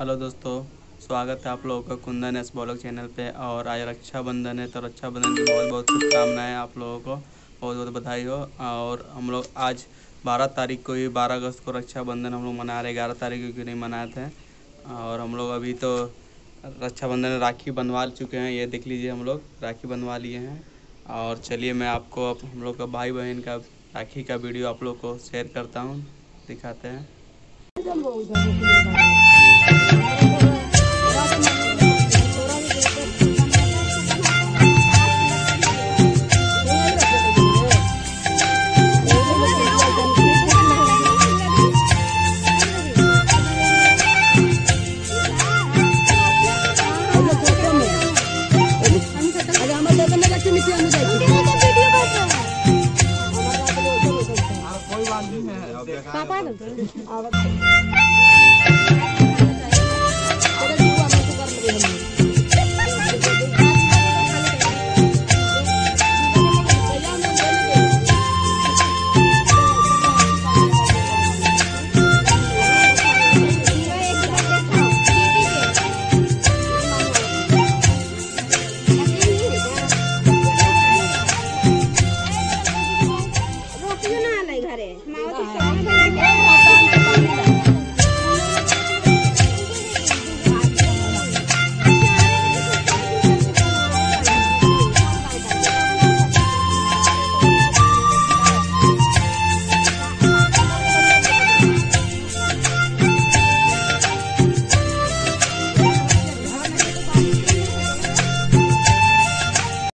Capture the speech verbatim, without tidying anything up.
Hello दोस्तों, स्वागत है आप लोगों का कुंदन एस बॉलक चैनल पे। और आज रक्षाबंधन है, तो रक्षाबंधन की बहुत बहुत शुभकामनाएं आप लोगों को, बहुत बहुत बधाई हो। और हम लोग आज बारह तारीख को ही, बारह अगस्त को रक्षाबंधन हम लोग मना रहे, ग्यारह तारीख को क्यों नहीं मनाए थे। और हम लोग अभी तो रक्षाबंधन राखी बनवा चुके हैं, ये देख लीजिए हम लोग राखी बनवा लिए हैं। और चलिए मैं आपको अब हम लोग का भाई बहन का राखी का वीडियो आप लोग को शेयर करता हूँ, दिखाते हैं। पापा रोकियो ना घरे।